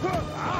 Huh!